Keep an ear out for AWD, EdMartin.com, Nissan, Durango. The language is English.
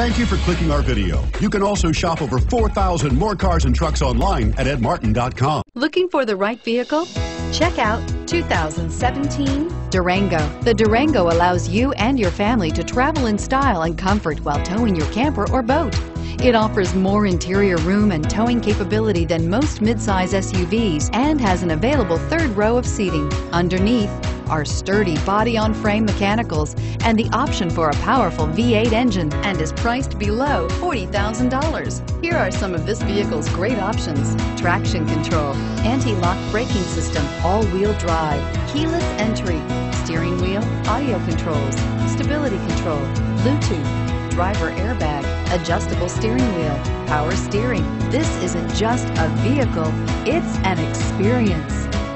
Thank you for clicking our video. You can also shop over 4,000 more cars and trucks online at EdMartin.com. Looking for the right vehicle? Check out 2017 Durango. The Durango allows you and your family to travel in style and comfort while towing your camper or boat. It offers more interior room and towing capability than most midsize SUVs and has an available third row of seating. Underneath are sturdy body-on-frame mechanicals and the option for a powerful V8 engine, and is priced below $40,000. Here are some of this vehicle's great options: traction control, anti-lock braking system, all-wheel drive, keyless entry, steering wheel audio controls, stability control, Bluetooth, driver airbag, adjustable steering wheel, power steering. This isn't just a vehicle, it's an experience.